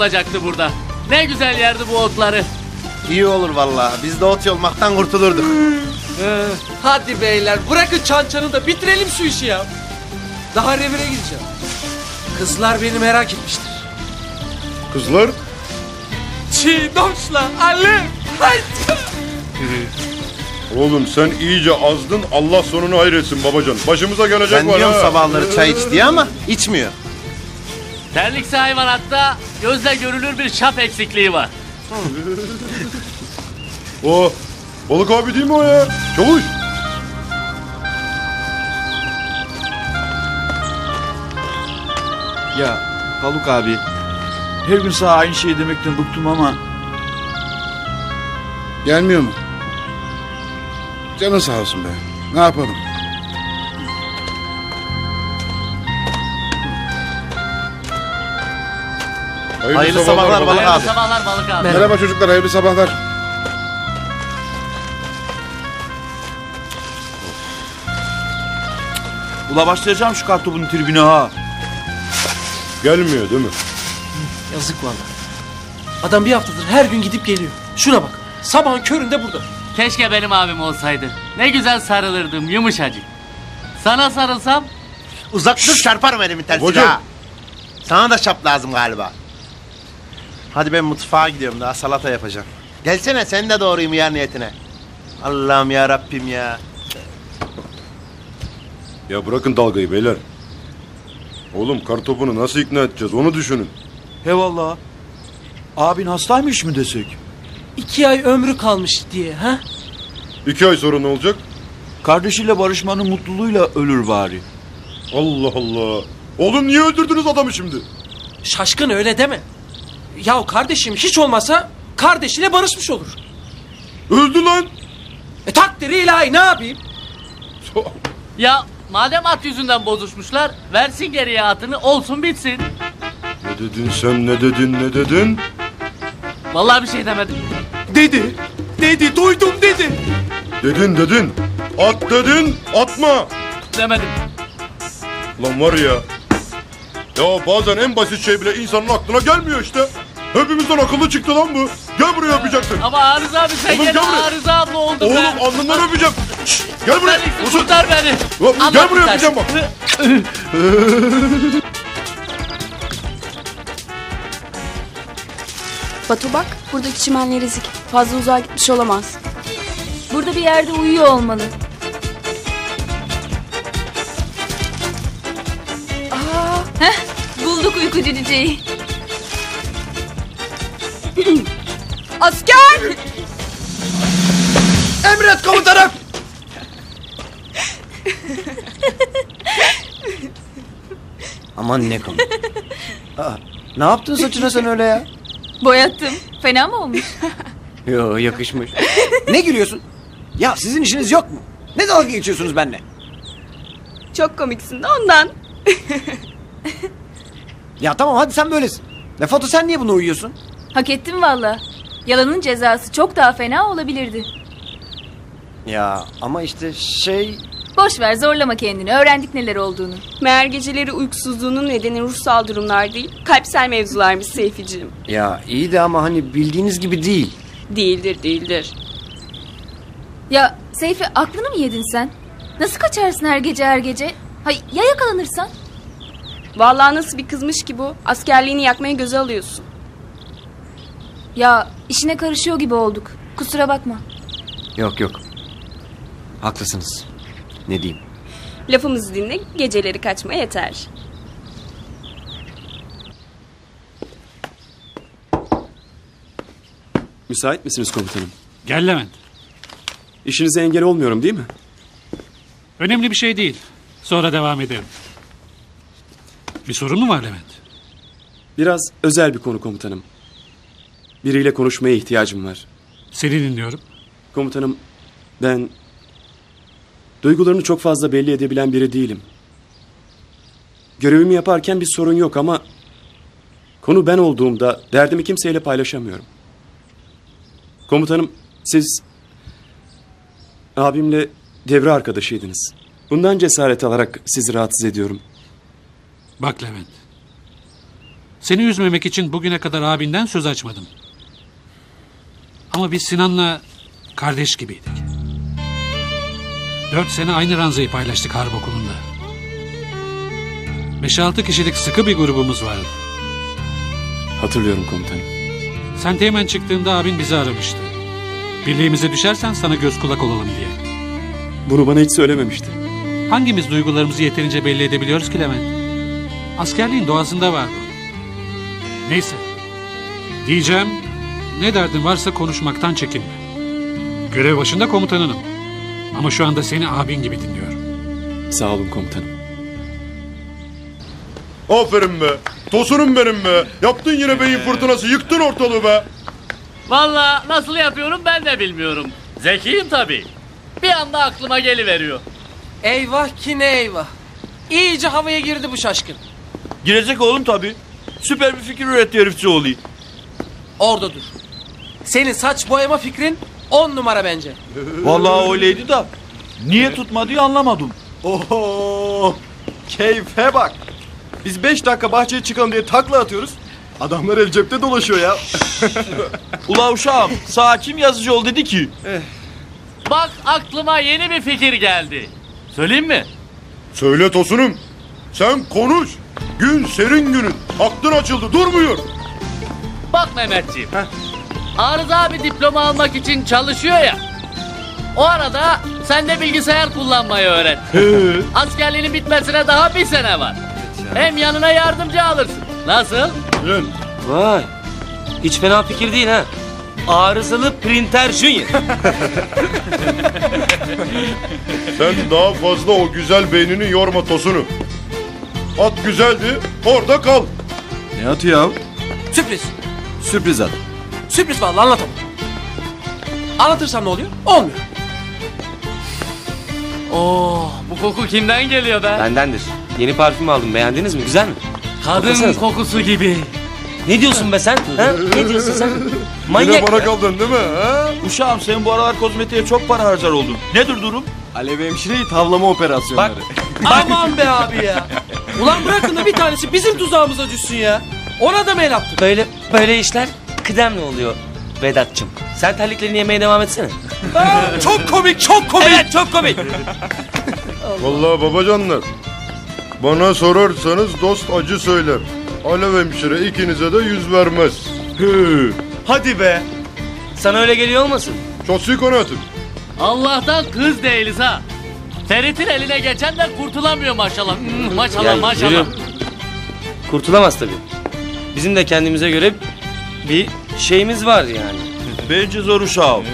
olacaktı burada. Ne güzel yerdi bu otları. İyi olur vallahi. Biz de ot yolmaktan kurtulurduk. Hadi beyler bırakın çançanı da bitirelim şu işi ya. Daha revire gideceğim. Kızlar beni merak etmiştir. Kızlar? Çiğdoşla Ali. Oğlum sen iyice azdın, Allah sonunu hayretsin babacan. Başımıza gelecek ben var ha. Ben diyorum sabahları çay iç diye ama içmiyor. Terlikse hayvanatta gözle görülür bir şap eksikliği var. O balık abi değil mi o ya? Çavuş. Ya balık abi, her gün sana aynı şeyi demekten bıktım ama. Gelmiyor mu? Canın sağ olsun be. Ne yapalım? Hayırlı sabahlar balık abi. Merhaba çocuklar, hayırlı sabahlar. Ula başlayacağım şu kartopun tribüne ha. Gelmiyor değil mi? Yazık vallahi. Adam bir haftadır her gün gidip geliyor. Şuna bak, sabahın köründe burada. Keşke benim abim olsaydı. Ne güzel sarılırdım yumuşacık. Sana sarılsam... Uzak dur, çarparım elimin tersine ha. Sana da şap lazım galiba. Hadi ben mutfağa gidiyorum, daha salata yapacağım. Gelsene sen de doğruyum yer niyetine. Allah'ım ya Rabbim ya. Ya bırakın dalgayı beyler. Oğlum kartopunu nasıl ikna edeceğiz onu düşünün. He vallahi. Abin hastaymış mı desek? 2 ay ömrü kalmış diye ha? 2 ay sonra ne olacak? Kardeşiyle barışmanın mutluluğuyla ölür bari. Allah Allah. Oğlum niye öldürdünüz adamı şimdi? Şaşkın öyle deme. Ya kardeşim hiç olmasa kardeşiyle barışmış olur. Öldü lan. Takdiri ilahi ne yapayım? Ya madem at yüzünden bozuşmuşlar, versin geriye atını olsun bitsin. Ne dedin sen, ne dedin? Vallahi bir şey demedim. Dedi duydum dedi. Dedin at dedin atma. Demedim. Lan var ya. Ya bazen en basit şey bile insanın aklına gelmiyor işte. Hepimizden akıllı çıktı lan bu. Gel buraya öpeceksin. Ama Arıza abi sen gene Arıza abla oldun. Oğlum ben alnından öpeceğim. Şişt, gel buraya. Kurtar beni. Gel buraya öpeceğim bak. Batu bak, buradaki çimenler ezik. Fazla uzağa gitmiş olamaz. Burada bir yerde uyuyor olmalı. Heh, bulduk uykucu cüceyi. Asker! Emret komutanım! Aman ne komik. Ne yaptın saçına sen öyle ya? Boyattım. Fena mı olmuş? Yo, yakışmış. Ne gülüyorsun? Ya sizin işiniz yok mu? Ne dalga geçiyorsunuz benimle? Çok komiksin de ondan. Ya tamam hadi sen böylesin. Ne foto sen niye bunu uyuyorsun? Hak ettim valla. Yalanın cezası çok daha fena olabilirdi. Ya ama işte şey... Boş ver, zorlama kendini, öğrendik neler olduğunu. Meğer geceleri uykusuzluğunun nedeni ruhsal durumlar değil, kalpsel mevzularmış Seyficiğim. Ya iyi de ama hani bildiğiniz gibi değil. Değildir. Ya Seyfi aklını mı yedin sen? Nasıl kaçarsın her gece? Hay ya yakalanırsan? Vallahi nasıl bir kızmış ki bu? Askerliğini yakmaya göze alıyorsun. Ya işine karışıyor gibi olduk. Kusura bakma. Yok. Haklısınız. Ne diyeyim? Lafımızı dinle, geceleri kaçma yeter. Müsait misiniz komutanım? Gel Levent. İşinize engel olmuyorum değil mi? Önemli bir şey değil. Sonra devam edelim. Bir sorun mu var Levent? Biraz özel bir konu komutanım. Biriyle konuşmaya ihtiyacım var. Seni dinliyorum. Komutanım ben... Duygularını çok fazla belli edebilen biri değilim. Görevimi yaparken bir sorun yok ama... Konu ben olduğumda derdimi kimseyle paylaşamıyorum. Komutanım siz... Abimle devre arkadaşıydınız. Bundan cesaret alarak sizi rahatsız ediyorum. Bak Levent, Seni üzmemek için bugüne kadar abinden söz açmadım. Ama biz Sinan'la kardeş gibiydik. 4 sene aynı ranzayı paylaştık harp okulunda. 5-6 kişilik sıkı bir grubumuz vardı. Hatırlıyorum komutanım. Sen hemen çıktığında abin bizi aramıştı. Birliğimize düşersen sana göz kulak olalım diye. Bunu bana hiç söylememişti. Hangimiz duygularımızı yeterince belli edebiliyoruz ki Levent? Askerliğin doğasında vardı. Neyse. Diyeceğim, ne derdin varsa konuşmaktan çekinme. Görev başında komutanınım. Ama şu anda seni abin gibi dinliyorum. Sağ olun komutanım. Aferin be. Tosunum benim be. Yaptın yine beyin fırtınası. Yıktın ortalığı be. Vallahi nasıl yapıyorum ben de bilmiyorum. Zekiyim tabii. Bir anda aklıma geliveriyor. Eyvah ki ne eyvah. İyice havaya girdi bu şaşkın. Girecek oğlum tabii. Süper bir fikir üretti herifçi olayım. Orada dur. Senin saç boyama fikrin 10 numara bence. Vallahi öyleydi da niye tutmadığı anlamadım. Oho! Keyfe bak. Biz 5 dakika bahçeye çıkalım diye takla atıyoruz. Adamlar el cepte dolaşıyor ya. Ula uşağım, sağ kim yazıcı ol dedi ki. Bak aklıma yeni bir fikir geldi. Söyleyeyim mi? Söyle Tosunum. Sen konuş. Gün serin günün. Aklın açıldı, durmuyor. Bak Mehmetciğim. Arıza abi diploma almak için çalışıyor ya. O arada sen de bilgisayar kullanmayı öğren. Askerliğinin bitmesine daha 1 sene var. Hem yanına yardımcı alırsın. Nasıl? Vay. Hiç fena fikir değil ha. Arızalı printer junior. Sen daha fazla o güzel beynini yorma Tosun'u. At güzeldi, orada kal. Ne atı ya? Sürpriz. Sürpriz at. Sürpriz vallahi anlatamam. Anlatırsam ne oluyor? Olmuyor. Oo, bu koku kimden geliyor be? Bendendir. Yeni parfüm aldım, beğendiniz mi? Güzel mi? Kadın Kokusanız. Kokusu gibi. Ne diyorsun be sen? Ha? Ne diyorsun sen? Manyak. Yine bana kaldın değil mi? Ha? Uşağım sen bu aralar kozmetiğe çok para harcar oldun. Nedir durum? Alev hemşireyi tavlama operasyonları. Bak. Aman be abi ya. Ulan bırakın da bir tanesi bizim tuzağımıza düşsün ya. Ona da mı el yaptın? Böyle işler kıdemli oluyor Vedat'cığım. Sen terliklerini yemeye devam etsene. Çok komik, çok komik. Evet, çok komik. Vallahi babacanlar. Bana sorarsanız dost acı söyler. Alev hemşire ikinize de yüz vermez. Hadi be. Sana öyle geliyor olmasın? Çok suyu konu atın. Allah'tan kız değiliz ha. Ferit'in eline geçenler kurtulamıyor maşallah. Maşallah yani, maşallah. Görüyorum. Kurtulamaz tabii. Bizim de kendimize göre bir şeyimiz var yani. Bence zor uşağım.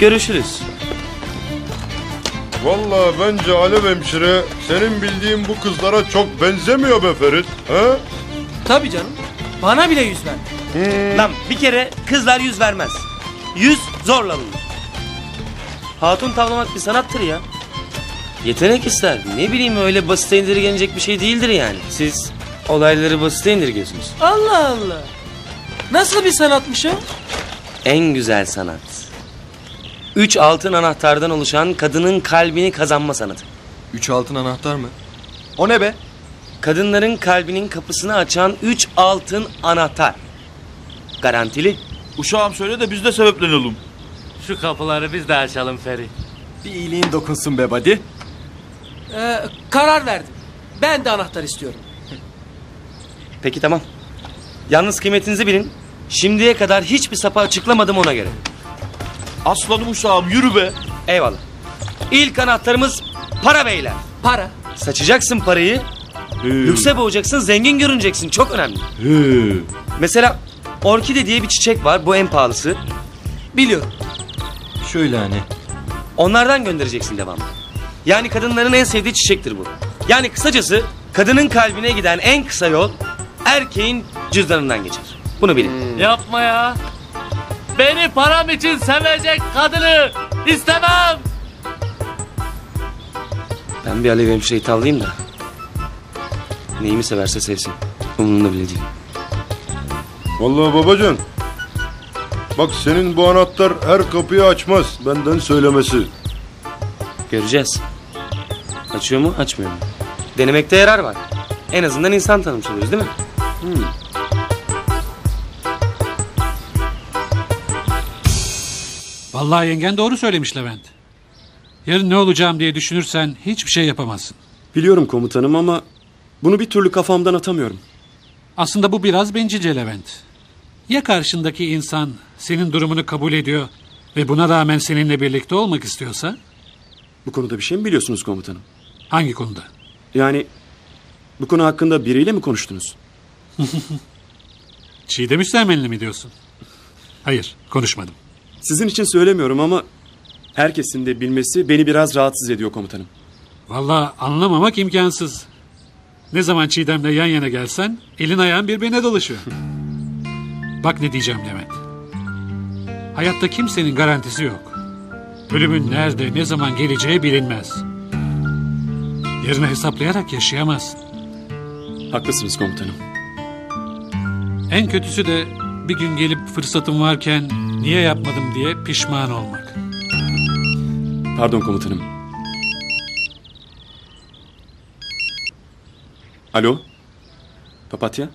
Görüşürüz. Vallahi bence Alev hemşire senin bildiğin bu kızlara çok benzemiyor be Ferit. He? Tabii canım. Bana bile yüz ver. Lan bir kere kızlar yüz vermez. Yüz zorla bulunur. Hatun tavlamak bir sanattır ya. Yetenek ister. Ne bileyim öyle basite indirgenecek bir şey değildir yani. Siz olayları basite indirgiyorsunuz. Allah Allah. Nasıl bir sanatmış o? En güzel sanat. 3 altın anahtardan oluşan kadının kalbini kazanma sanatı. 3 altın anahtar mı? O ne be? Kadınların kalbinin kapısını açan 3 altın anahtar. Garantili. Uşağım söyle de biz de sebeplenelim. Şu kapıları biz de açalım Feri. Bir iyiliğin dokunsun be buddy. Karar verdim. Ben de anahtar istiyorum. Peki tamam. Yalnız kıymetinizi bilin. Şimdiye kadar hiçbir sapı açıklamadım ona göre. Aslanım uşağım yürü be. Eyvallah. İlk anahtarımız para beyler. Para. Saçacaksın parayı. Lükse boğacaksın, zengin görüneceksin. Çok önemli. Mesela orkide diye bir çiçek var. Bu en pahalısı. Biliyorum. Şöyle hani. Onlardan göndereceksin devamlı. Yani kadınların en sevdiği çiçektir bu. Yani kısacası kadının kalbine giden en kısa yol erkeğin cüzdanından geçer. Bunu bilin. Yapma ya. Beni param için sevecek kadını istemem. Ben bir Alev hemşireyi tavlayayım da. Neyimi severse sevsin. Umurumda bile değil. Vallahi babacan. Bak senin bu anahtar her kapıyı açmaz. Benden söylemesi. Göreceğiz. Açıyor mu açmıyor mu? Denemekte yarar var. En azından insan tanımış oluyoruz değil mi? Vallahi yengen doğru söylemiş Levent. Yarın ne olacağım diye düşünürsen hiçbir şey yapamazsın. Biliyorum komutanım ama bunu bir türlü kafamdan atamıyorum. Aslında bu biraz bencilce Levent. Ya karşındaki insan senin durumunu kabul ediyor ve buna rağmen seninle birlikte olmak istiyorsa? Bu konuda bir şey mi biliyorsunuz komutanım? Hangi konuda? Yani bu konu hakkında biriyle mi konuştunuz? Çiğdem Üsteğmen'le mi diyorsun? Hayır, konuşmadım. Sizin için söylemiyorum ama herkesin de bilmesi beni biraz rahatsız ediyor komutanım. Vallahi anlamamak imkansız. Ne zaman Çiğdem'le yan yana gelsen elin ayağın birbirine dolaşıyor. Bak ne diyeceğim Levent. Hayatta kimsenin garantisi yok. Ölümün nerede, ne zaman geleceği bilinmez. Yarını hesaplayarak yaşayamazsın. Haklısınız komutanım. En kötüsü de bir gün gelip fırsatım varken niye yapmadım diye pişman olmak. Pardon komutanım. Alo? Papatya?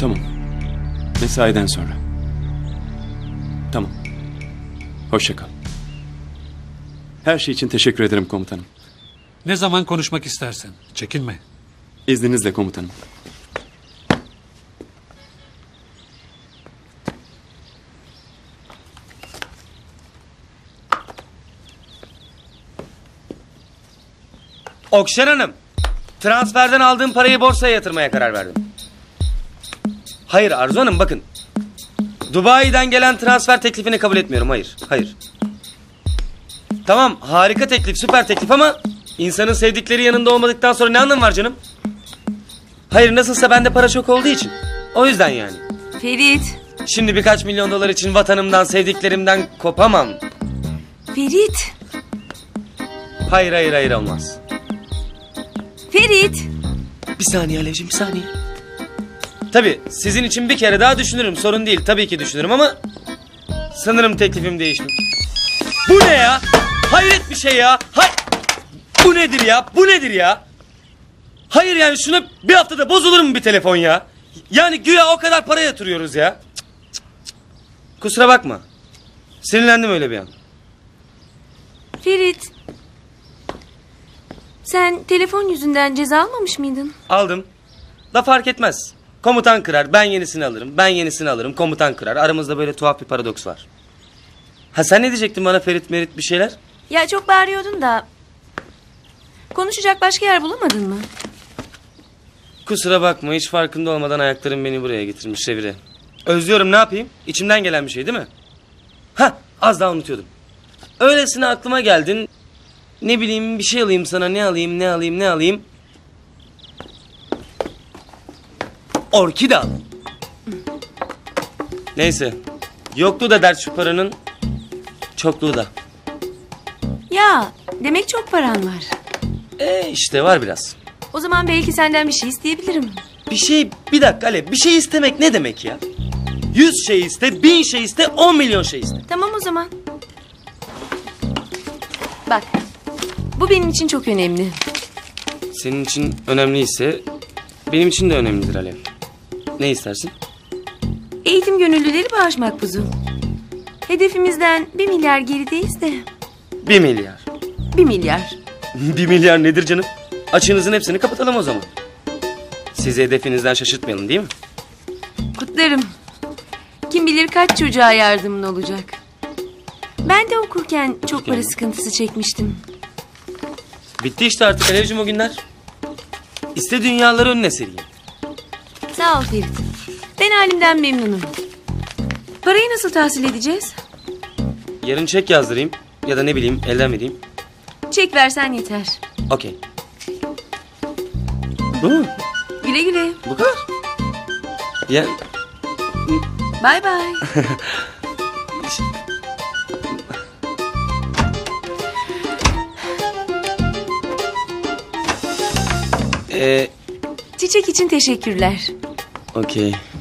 Tamam. Mesaiden sonra. Tamam. Hoşça kal. Her şey için teşekkür ederim komutanım. Ne zaman konuşmak istersen. Çekinme. İzninizle komutanım. Okşan Hanım, transferden aldığım parayı borsaya yatırmaya karar verdim. Hayır Arzu Hanım, bakın. Dubai'den gelen transfer teklifini kabul etmiyorum, hayır, hayır. Tamam, harika teklif, süper teklif ama insanın sevdikleri yanında olmadıktan sonra ne anlamı var canım? Hayır, nasılsa bende para çok olduğu için. O yüzden yani. Ferit. Şimdi birkaç milyon dolar için vatanımdan, sevdiklerimden kopamam. Ferit. Hayır, hayır, hayır, olmaz. Ferit. Bir saniye Alevciğim, bir saniye. Tabii sizin için bir kere daha düşünürüm, sorun değil, tabii ki düşünürüm ama sanırım teklifim değişmiş. Bu ne ya? Hayret bir şey ya. Bu nedir ya? Bu nedir ya? Hayır yani şunu bir haftada bozulur mu bir telefon ya? Yani güya o kadar para yatırıyoruz ya. Kusura bakma. Sinirlendim öyle bir an. Ferit. Sen telefon yüzünden ceza almamış mıydın? Aldım. Da fark etmez. Komutan kırar, ben yenisini alırım. Ben yenisini alırım, komutan kırar. Aramızda böyle tuhaf bir paradoks var. Ha sen ne diyecektin bana Ferit Merit bir şeyler? Ya çok bağırıyordun da. Konuşacak başka yer bulamadın mı? Kusura bakma, hiç farkında olmadan ayaklarım beni buraya getirmiş revire. Özlüyorum, ne yapayım? İçimden gelen bir şey değil mi? Ha az daha unutuyordum. Öylesine aklıma geldin. Ne bileyim bir şey alayım sana, ne alayım. Orkide al. Neyse. Yokluğu da dert şu paranın. Çokluğu da. Ya demek çok paran var. İşte var biraz. O zaman belki senden bir şey isteyebilirim. Bir dakika Alev, bir şey istemek ne demek ya? 100 şey iste, 1000 şey iste, 10 milyon şey iste. Tamam o zaman. Bak. Bu benim için çok önemli. Senin için önemliyse benim için de önemlidir Alev. Ne istersin? Eğitim gönüllüleri bağış makbuzu. Hedefimizden 1 milyar gerideyiz de. 1 milyar. 1 milyar. 1 milyar nedir canım? Açığınızın hepsini kapatalım o zaman. Sizi hedefinizden şaşırtmayalım değil mi? Kutlarım. Kim bilir kaç çocuğa yardımın olacak. Ben de okurken çok para sıkıntısı çekmiştim. Bitti işte artık Alevciğim o günler. İste dünyaları önüne sereyim. Sağ ol Ferit. Ben halimden memnunum. Parayı nasıl tahsil edeceğiz? Yarın çek yazdırayım ya da ne bileyim elden vereyim. Çek versen yeter. Okey. Bu mu? Güle güle. Bu kadar. Ya. Bye bye. Çiçek için teşekkürler. Okey.